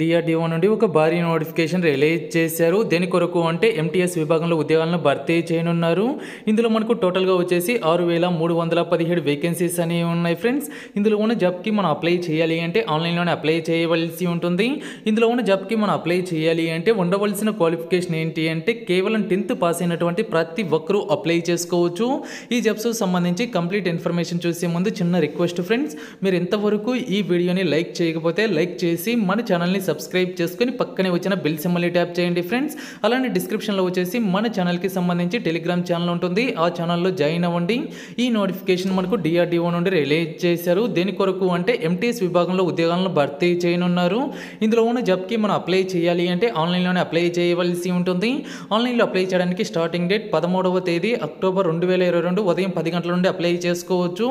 DRDO నుండి ఒక భారీ నోటిఫికేషన్ రిలీజ్ చేశారు. దేని కొరకు అంటే MTS విభాగంలో ఉద్యోగాలను భర్తీ చేయనున్నారు. ఇందులో మనకు టోటల్గా వచ్చేసి 6317 వేకెన్సీస్ అనేవి ఉన్నాయి ఫ్రెండ్స్. ఇందులో ఉన్న జాబ్కి మనం అప్లై చేయాలి అంటే ఆన్లైన్లోనే అప్లై చేయవలసి ఉంటుంది. ఇందులో ఉన్న జాబ్కి మనం అప్లై చేయాలి అంటే ఉండవలసిన క్వాలిఫికేషన్ ఏంటి అంటే కేవలం 10th పాస్ అయినటువంటి ప్రతి ఒక్కరూ అప్లై చేసుకోవచ్చు. ఈ జాబ్స్కు సంబంధించి కంప్లీట్ ఇన్ఫర్మేషన్ చూసే ముందు చిన్న రిక్వెస్ట్ ఫ్రెండ్స్, మీరు ఇంతవరకు ఈ వీడియోని లైక్ చేయకపోతే లైక్ చేసి మన ఛానల్ని సబ్స్క్రైబ్ చేసుకొని పక్కనే వచ్చిన బిల్ సింబల్ని ట్యాప్ చేయండి ఫ్రెండ్స్. అలానే డిస్క్రిప్షన్లో వచ్చేసి మన ఛానల్కి సంబంధించి టెలిగ్రామ్ ఛానల్ ఉంటుంది, ఆ ఛానల్లో జాయిన్ అవ్వండి. ఈ నోటిఫికేషన్ మనకు DRDO నుండి రిలీజ్ చేశారు. దేని కొరకు అంటే MTS విభాగంలో ఉద్యోగాలను భర్తీ చేయనున్నారు. ఇందులో ఉన్న జాబ్కి మనం అప్లై చేయాలి అంటే ఆన్లైన్లోనే అప్లై చేయవలసి ఉంటుంది. ఆన్లైన్లో అప్లై చేయడానికి స్టార్టింగ్ డేట్ 13వ తేదీ అక్టోబర్ 2022 ఉదయం 10 గంటల నుండి అప్లై చేసుకోవచ్చు.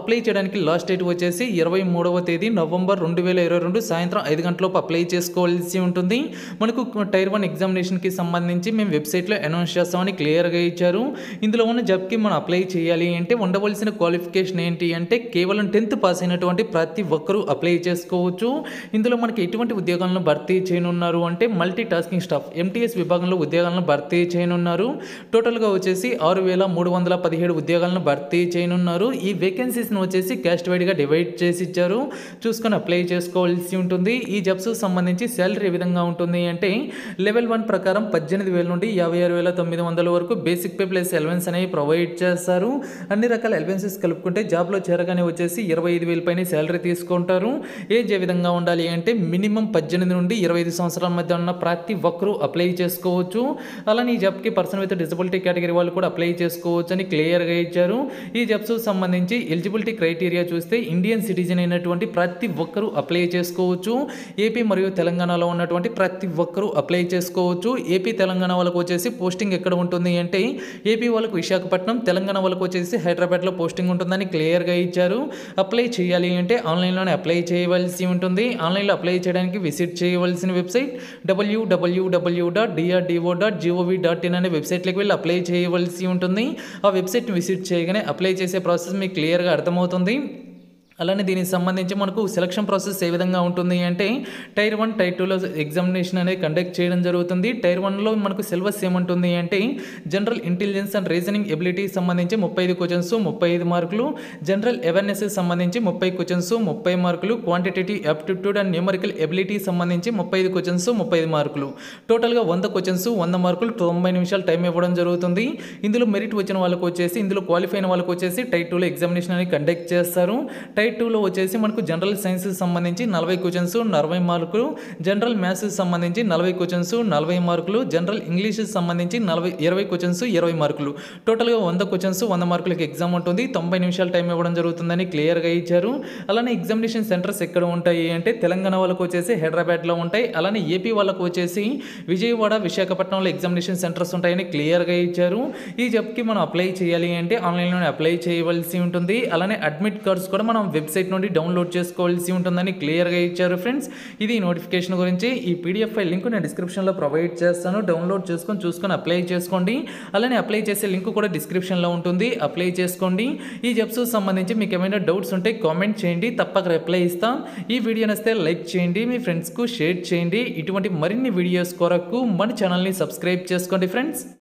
అప్లై చేయడానికి లాస్ట్ డేట్ వచ్చేసి 23వ తేదీ నవంబర్ 2022 సాయంత్రం 5 గంటల అప్లై చేసుకోవాల్సి ఉంటుంది. మనకు టైర్ 1 ఎగ్జామినేషన్కి సంబంధించి మేము వెబ్సైట్లో అనౌన్స్ చేస్తామని క్లియర్గా ఇచ్చారు. ఇందులో ఉన్న జాబ్కి మనం అప్లై చేయాలి అంటే ఉండవలసిన క్వాలిఫికేషన్ ఏంటి అంటే కేవలం 10th పాస్ అయినటువంటి ప్రతి ఒక్కరూ అప్లై చేసుకోవచ్చు. ఇందులో మనకి ఎటువంటి ఉద్యోగాలను భర్తీ చేయనున్నారు అంటే మల్టీ టాస్కింగ్ స్టాఫ్ MTS విభాగంలో ఉద్యోగాలను భర్తీ చేయనున్నారు. టోటల్గా వచ్చేసి 6317 ఉద్యోగాలను భర్తీ చేయనున్నారు. ఈ వేకెన్సీస్ను వచ్చేసి క్యాస్ట్ వైడ్గా డివైడ్ చేసి ఇచ్చారు, చూసుకొని అప్లై చేసుకోవాల్సి ఉంటుంది. ఈ జాబ్స్ సంబంధించి శాలరీ ఏ విధంగా ఉంటుంది అంటే లెవెల్ 1 ప్రకారం 18,000 నుండి 56,900 వరకు బేసిక్ పే ప్లస్ అలవెన్స్ అనేవి ప్రొవైడ్ చేస్తారు. అన్ని రకాల అలవెన్సెస్ కలుపుకుంటే జాబ్లో చేరగానే వచ్చేసి 25,000 పైన శాలరీ తీసుకుంటారు. ఏజ్ ఏ విధంగా ఉండాలి అంటే మినిమం 18 నుండి 25 సంవత్సరాల మధ్య ఉన్న ప్రతి ఒక్కరూ అప్లై చేసుకోవచ్చు. అలానే ఈ జాబ్కి పర్సన్ విత్ డిజబిలిటీ కేటగిరీ వాళ్ళు కూడా అప్లై చేసుకోవచ్చు అని క్లియర్గా ఇచ్చారు. ఈ జాబ్స్ సంబంధించి ఎలిజిబిలిటీ క్రైటీరియా చూస్తే ఇండియన్ సిటిజన్ అయినటువంటి ప్రతి ఒక్కరూ అప్లై చేసుకోవచ్చు. ఏపీ మరియు తెలంగాణలో ఉన్నటువంటి ప్రతి ఒక్కరూ అప్లై చేసుకోవచ్చు. ఏపీ తెలంగాణ వాళ్ళకు వచ్చేసి పోస్టింగ్ ఎక్కడ ఉంటుంది అంటే ఏపీ వాళ్ళకు విశాఖపట్నం, తెలంగాణ వాళ్ళకు వచ్చేసి హైదరాబాద్లో పోస్టింగ్ ఉంటుందని క్లియర్గా ఇచ్చారు. అప్లై చేయాలి అంటే ఆన్లైన్లోనే అప్లై చేయవలసి ఉంటుంది. ఆన్లైన్లో అప్లై చేయడానికి విజిట్ చేయవలసిన వెబ్సైట్ www.drdo.gov.in అనే వెబ్సైట్లోకి వెళ్ళి అప్లై చేయవలసి ఉంటుంది. ఆ వెబ్సైట్ని విజిట్ చేయగానే అప్లై చేసే ప్రాసెస్ మీకు క్లియర్గా అర్థమవుతుంది. అలానే దీనికి సంబంధించి మనకు సెలక్షన్ ప్రాసెస్ ఏ విధంగా ఉంటుంది అంటే టైర్ 1, టైర్ 2లో ఎగ్జామినేషన్ అనేది కండక్ట్ చేయడం జరుగుతుంది. టైర్ 1లో మనకు సిలబస్ ఏముంటుంది అంటే జనరల్ ఇంటెలిజెన్స్ అండ్ రీజనింగ్ ఎబిలిటీకి సంబంధించి 35 క్వశ్చన్స్ 35 మార్కులు, జనరల్ అవేర్నెస్కి సంబంధించి 30 క్వశ్చన్స్ 30 మార్కులు, క్వాంటిటేటివ్ యాప్టిట్యూడ్ అండ్ న్యూమరికల్ ఎబిలిటీకి సంబంధించి 35 క్వశ్చన్స్ 30 మార్కులు, టోటల్గా 100 క్వశ్చన్స్ 100 మార్కులు 90 నిమిషాలు టైం ఇవ్వడం జరుగుతుంది. ఇందులో మెరిట్ వచ్చిన వాళ్ళకు వచ్చేసి ఇందులో క్వాలిఫై అయిన వాళ్ళకు వచ్చేసి టైర్ 2లో ఎగ్జామినేషన్ అనేది కండక్ట్ చేస్తారు. టైర్ 2లో వచ్చేసి మనకు జనరల్ సైన్స్కి సంబంధించి 40 క్వశ్చన్స్ 40 మార్కులు, జనరల్ మ్యాథ్స్కి సంబంధించి 40 క్వశ్చన్స్ 40 మార్కులు, జనరల్ ఇంగ్లీష్కి సంబంధించి 20 క్వశ్చన్స్ 20 మార్కులు, టోటల్గా 100 క్వశ్చన్స్ 100 మార్కులకి ఎగ్జామ్ ఉంటుంది. 90 నిమిషాలు టైం ఇవ్వడం జరుగుతుందని క్లియర్గా ఇచ్చారు. అలానే ఎగ్జామినేషన్ సెంటర్స్ ఎక్కడ ఉంటాయి అంటే తెలంగాణ వాళ్ళకు వచ్చేసి హైదరాబాద్లో ఉంటాయి. అలానే ఏపీ వాళ్ళకు వచ్చేసి విజయవాడ, విశాఖపట్నంలో ఎగ్జామినేషన్ సెంటర్స్ ఉంటాయని క్లియర్గా ఇచ్చారు. ఈ జాబ్కి మనం అప్లై చేయాలి అంటే ఆన్లైన్లోనే అప్లై చేయవలసి ఉంటుంది. అలానే అడ్మిట్ కార్డ్స్ కూడా మనం వెబ్సైట్ నుండి డౌన్లోడ్ చేసుకోవాల్సి ఉంటుందని క్లియర్గా ఇచ్చారు ఫ్రెండ్స్. ఇది నోటిఫికేషన్ గురించి. ఈ PDF ఫైల్ లింక్ నేను డిస్క్రిప్షన్లో ప్రొవైడ్ చేస్తాను, డౌన్లోడ్ చేసుకొని చూసుకొని అప్లై చేసుకోండి. అలానే అప్లై చేసే లింక్ కూడా డిస్క్రిప్షన్లో ఉంటుంది, అప్లై చేసుకోండి. ఈ జాబ్స్ సంబంధించి మీకు ఏమైనా డౌట్స్ ఉంటే కామెంట్ చేయండి, తప్పక రిప్లై ఇస్తాం. ఈ వీడియో నచ్చితే లైక్ చేయండి, మీ ఫ్రెండ్స్కు షేర్ చేయండి. ఇటువంటి మరిన్ని వీడియోస్ కొరకు మన ఛానల్ని సబ్స్క్రైబ్ చేసుకోండి ఫ్రెండ్స్.